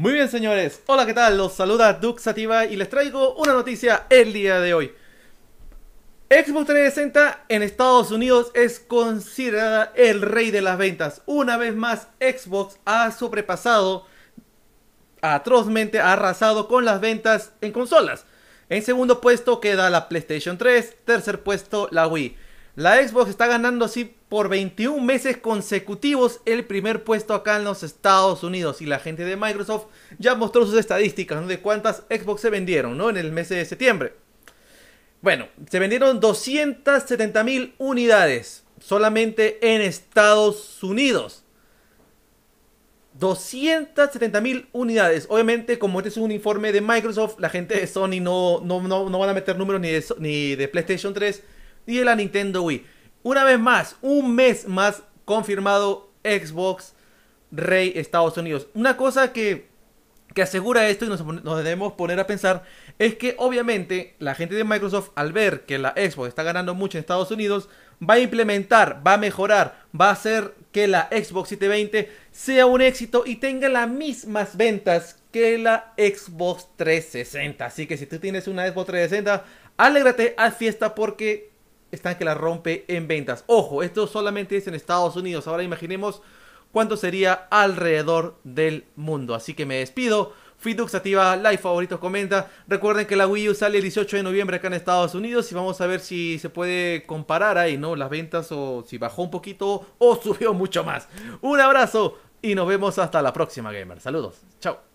Muy bien, señores, hola, ¿qué tal? Los saluda Duxativa y les traigo una noticia el día de hoy. Xbox 360 en Estados Unidos es considerada el rey de las ventas. Una vez más, Xbox ha sobrepasado, atrozmente ha arrasado con las ventas en consolas. En segundo puesto queda la PlayStation 3, tercer puesto la Wii. La Xbox está ganando así por 21 meses consecutivos el primer puesto acá en los Estados Unidos. Y la gente de Microsoft ya mostró sus estadísticas, ¿no?, de cuántas Xbox se vendieron, ¿no?, en el mes de septiembre. Bueno, se vendieron 270.000 unidades solamente en Estados Unidos. 270.000 unidades. Obviamente, como este es un informe de Microsoft, la gente de Sony no van a meter números ni de PlayStation 3 ni de la Nintendo Wii. Una vez más, un mes más confirmado Xbox rey Estados Unidos. Una cosa que asegura esto y nos debemos poner a pensar es que obviamente la gente de Microsoft, al ver que la Xbox está ganando mucho en Estados Unidos, va a implementar, va a mejorar, va a hacer que la Xbox 720 sea un éxito y tenga las mismas ventas que la Xbox 360. Así que si tú tienes una Xbox 360, alégrate, haz fiesta, porque están que la rompe en ventas. Ojo, esto solamente es en Estados Unidos. Ahora imaginemos cuánto sería alrededor del mundo. Así que me despido. Fui Duxativa, like, favoritos, comenta. Recuerden que la Wii U sale el 18 de noviembre acá en Estados Unidos. Y vamos a ver si se puede comparar ahí, ¿no?, las ventas, o si bajó un poquito o subió mucho más. Un abrazo y nos vemos hasta la próxima, gamer. Saludos. Chao.